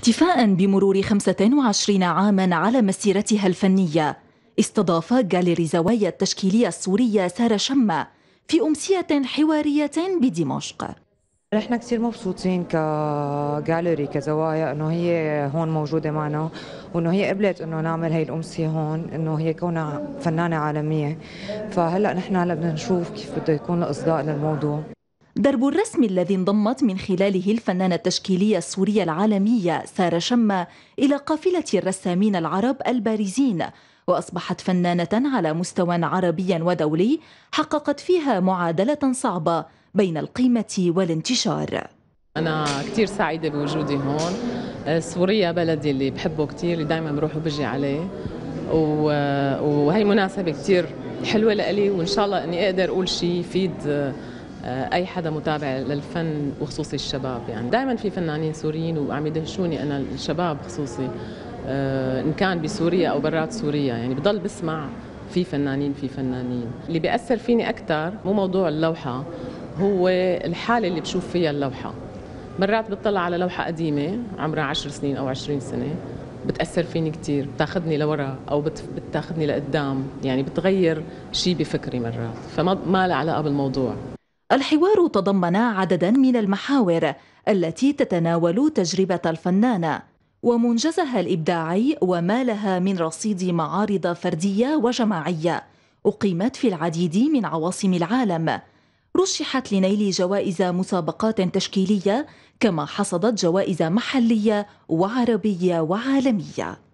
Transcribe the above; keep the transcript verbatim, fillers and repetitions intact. احتفاء بمرور خمسة وعشرين عاما على مسيرتها الفنية، استضاف جاليري زوايا التشكيلية السورية سارة شمة في أمسية حوارية بدمشق. نحن كثير مبسوطين كجاليري كزوايا انه هي هون موجوده معنا، وانه هي قبلت انه نعمل هي الامسيه هون، انه هي كونها فنانه عالميه. فهلا نحن هلا بدنا نشوف كيف بده يكون الاصداء للموضوع. درب الرسم الذي انضمت من خلاله الفنانه التشكيليه السوريه العالميه سارة شمة الى قافله الرسامين العرب البارزين، واصبحت فنانه على مستوى عربي ودولي حققت فيها معادله صعبه بين القيمة والانتشار. أنا كتير سعيدة بوجودي هون، سوريا بلدي اللي بحبه كتير، اللي دايما بروح وبجي عليه، وهي مناسبة كتير حلوة لإلي، وإن شاء الله إني أقدر أقول شيء يفيد أي حدا متابع للفن وخصوصي الشباب. يعني دايما في فنانين سوريين وعم يدهشوني أنا الشباب خصوصي، إن كان بسوريا أو برات سوريا، يعني بضل بسمع في فنانين في فنانين. اللي بيأثر فيني أكتر مو موضوع اللوحة، هو الحالة اللي بشوف فيها اللوحة. مرات بتطلع على لوحة قديمة عمرها عشر سنين أو عشرين سنة، بتأثر فيني كتير، بتاخدني لورا أو بتاخدني لقدام، يعني بتغير شي بفكري مرات، فما ما له علاقة بالموضوع. الحوار تضمن عددا من المحاور التي تتناول تجربة الفنانة ومنجزها الإبداعي وما لها من رصيد معارض فردية وجماعية أقيمت في العديد من عواصم العالم، رشحت لنيل جوائز مسابقات تشكيلية، كما حصدت جوائز محلية وعربية وعالمية.